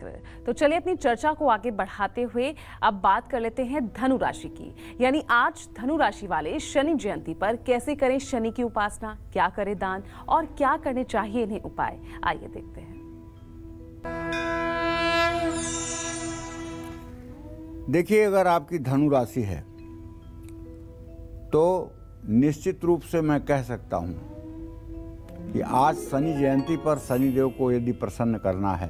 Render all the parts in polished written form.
चक्र। तो चलिए अपनी चर्चा को आगे बढ़ाते हुए अब बात कर लेते हैं धनु राशि की, यानी आज धनु राशि वाले शनि जयंती पर कैसे करें शनि की उपासना, क्या करें दान और क्या करने चाहिए इन्हें उपाय, आइए देखते हैं। देखिए, अगर आपकी धनु राशि है तो निश्चित रूप से मैं कह सकता हूं कि आज शनि जयंती पर शनिदेव को यदि प्रसन्न करना है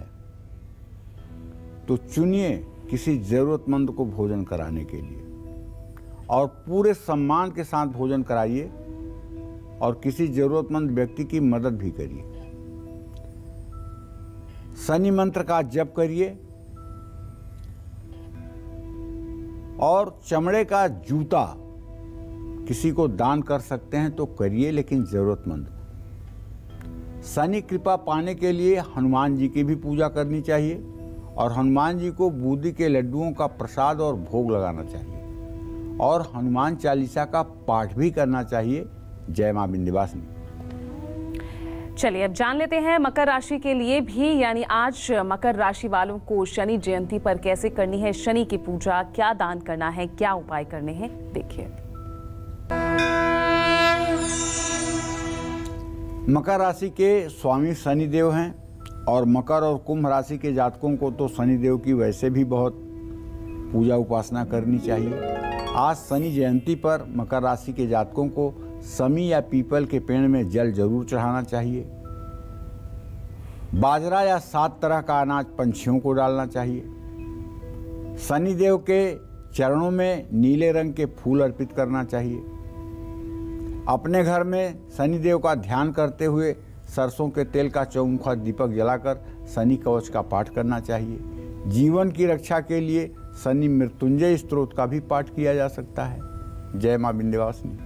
तो चुनिए किसी ज़रूरतमंद को भोजन कराने के लिए और पूरे सम्मान के साथ भोजन कराइए और किसी ज़रूरतमंद व्यक्ति की मदद भी करिए। शनि मंत्र का जप करिए और चमड़े का जूता किसी को दान कर सकते हैं तो करिए, लेकिन ज़रूरतमंद। शनि कृपा पाने के लिए हनुमान जी की भी पूजा करनी चाहिए और हनुमान जी को बूंदी के लड्डुओं का प्रसाद और भोग लगाना चाहिए और हनुमान चालीसा का पाठ भी करना चाहिए। जय मां विंध्यवासिनी। चलिए अब जान लेते हैं मकर राशि के लिए भी, यानी आज मकर राशि वालों को शनि जयंती पर कैसे करनी है शनि की पूजा, क्या दान करना है, क्या उपाय करने हैं, देखिए। मकर राशि के स्वामी शनिदेव हैं और मकर और कुंभ राशि के जातकों को तो शनिदेव की वैसे भी बहुत पूजा उपासना करनी चाहिए। आज शनि जयंती पर मकर राशि के जातकों को समी या पीपल के पेड़ में जल जरूर चढ़ाना चाहिए। बाजरा या 7 तरह का अनाज पंछियों को डालना चाहिए। शनिदेव के चरणों में नीले रंग के फूल अर्पित करना चाहिए। अपने घर में शनिदेव का ध्यान करते हुए सरसों के तेल का चौमुखा दीपक जलाकर शनि कवच का पाठ करना चाहिए। जीवन की रक्षा के लिए शनि मृत्युंजय स्तोत्र का भी पाठ किया जा सकता है। जय मां विंध्यवासिनी।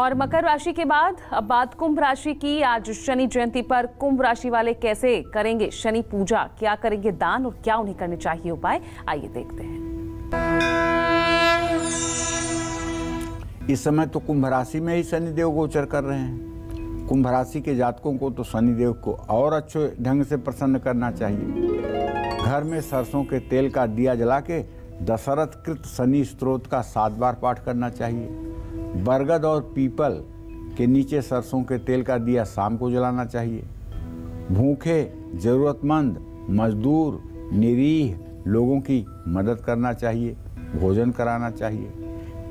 और मकर राशि के बाद अब बात कुंभ राशि की। आज शनि जयंती पर कुंभ राशि वाले कैसे करेंगे शनि पूजा, क्या करेंगे दान और क्या उन्हें करने चाहिए उपाय, आइए देखते हैं। इस समय तो कुंभ राशि में ही शनिदेव गोचर कर रहे हैं। कुंभ राशि के जातकों को तो शनिदेव को और अच्छे ढंग से प्रसन्न करना चाहिए। घर में सरसों के तेल का दिया जला के दशरथकृत शनि स्तोत्र का 7 बार पाठ करना चाहिए। बरगद और पीपल के नीचे सरसों के तेल का दिया शाम को जलाना चाहिए। भूखे, ज़रूरतमंद, मजदूर, निरीह लोगों की मदद करना चाहिए, भोजन कराना चाहिए।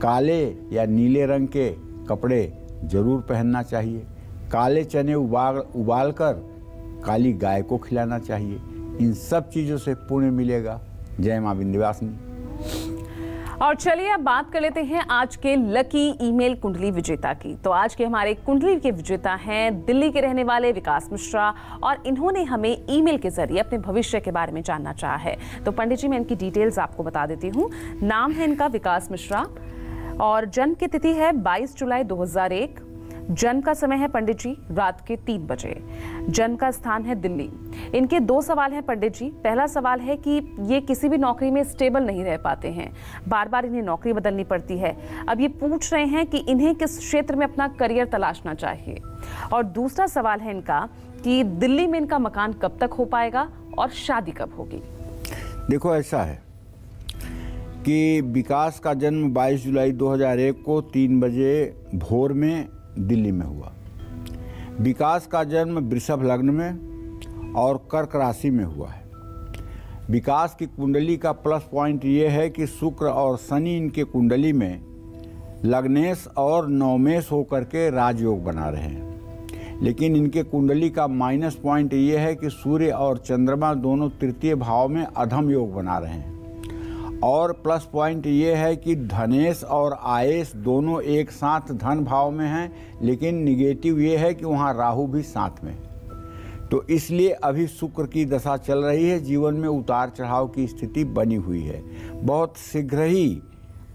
काले या नीले रंग के कपड़े जरूर पहनना चाहिए। काले चने उबाल कर काली गाय को खिलाना चाहिए। इन सब चीज़ों से पुण्य मिलेगा। जय मां विंध्यवासिनी। और चलिए अब बात कर लेते हैं आज के लकी ईमेल कुंडली विजेता की। तो आज के हमारे कुंडली के विजेता हैं दिल्ली के रहने वाले विकास मिश्रा और इन्होंने हमें ईमेल के जरिए अपने भविष्य के बारे में जानना चाहा है। तो पंडित जी, मैं इनकी डिटेल्स आपको बता देती हूँ। नाम है इनका विकास मिश्रा और जन्म की तिथि है 22 जुलाई 2001। जन्म का समय है पंडित जी रात के 3 बजे। जन्म का स्थान है दिल्ली। इनके 2 सवाल हैं पंडित जी। पहला सवाल है कि ये किसी भी नौकरी में स्टेबल नहीं रह पाते हैं, बार बार इन्हें नौकरी बदलनी पड़ती है। अब ये पूछ रहे हैं कि इन्हें किस क्षेत्र में अपना करियर तलाशना चाहिए। और दूसरा सवाल है इनका कि दिल्ली में इनका मकान कब तक हो पाएगा और शादी कब होगी। देखो, ऐसा है कि विकास का जन्म 22 जुलाई 2001 को 3 बजे भोर में दिल्ली में हुआ। विकास का जन्म वृषभ लग्न में और कर्क राशि में हुआ है। विकास की कुंडली का प्लस पॉइंट ये है कि शुक्र और शनि इनके कुंडली में लग्नेश और नवमेश होकर के राजयोग बना रहे हैं, लेकिन इनके कुंडली का माइनस पॉइंट ये है कि सूर्य और चंद्रमा दोनों तृतीय भाव में अधम योग बना रहे हैं। और प्लस पॉइंट ये है कि धनेश और आयेश दोनों एक साथ धन भाव में हैं, लेकिन निगेटिव ये है कि वहाँ राहु भी साथ में। तो इसलिए अभी शुक्र की दशा चल रही है, जीवन में उतार चढ़ाव की स्थिति बनी हुई है। बहुत शीघ्र ही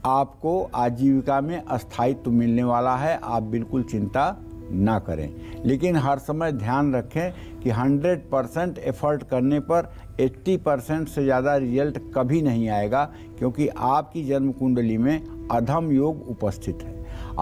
आपको आजीविका में स्थायित्व मिलने वाला है, आप बिल्कुल चिंता ना करें। लेकिन हर समय ध्यान रखें कि 100% एफर्ट करने पर 80% से ज़्यादा रिजल्ट कभी नहीं आएगा, क्योंकि आपकी जन्म कुंडली में अधम योग उपस्थित है।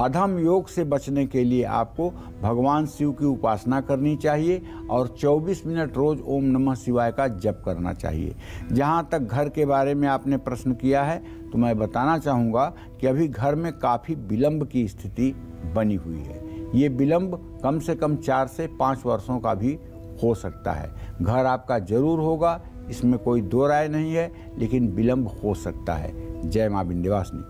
अधम योग से बचने के लिए आपको भगवान शिव की उपासना करनी चाहिए और 24 मिनट रोज़ ओम नमः शिवाय का जप करना चाहिए। जहाँ तक घर के बारे में आपने प्रश्न किया है तो मैं बताना चाहूँगा कि अभी घर में काफ़ी विलम्ब की स्थिति बनी हुई है। ये विलम्ब कम से कम 4 से 5 वर्षों का भी हो सकता है। घर आपका जरूर होगा, इसमें कोई दो राय नहीं है, लेकिन विलम्ब हो सकता है। जय मां विंध्यवासिनी।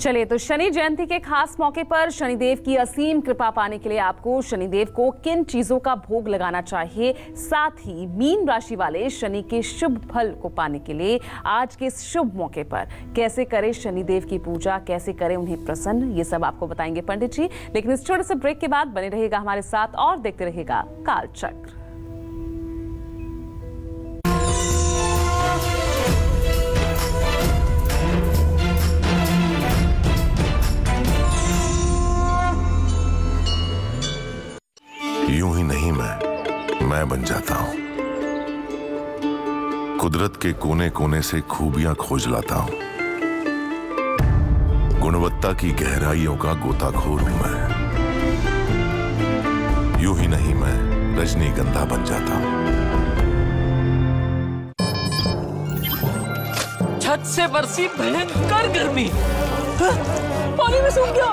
चलिए, तो शनि जयंती के खास मौके पर शनिदेव की असीम कृपा पाने के लिए आपको शनिदेव को किन चीजों का भोग लगाना चाहिए, साथ ही मीन राशि वाले शनि के शुभ फल को पाने के लिए आज के इस शुभ मौके पर कैसे करें शनिदेव की पूजा, कैसे करें उन्हें प्रसन्न, ये सब आपको बताएंगे पंडित जी। लेकिन इस छोटे से ब्रेक के बाद बने रहेगा हमारे साथ और देखते रहेगा कालचक्र। यूं ही नहीं मैं बन जाता हूं, कुदरत के कोने कोने से खूबियां खोज लाता हूं, गुणवत्ता की गहराइयों का गोताखोर हूं मैं। यूं ही नहीं मैं रजनीगंधा बन जाता हूं। छत से बरसी भयंकर गर्मी, पानी में सूख गया।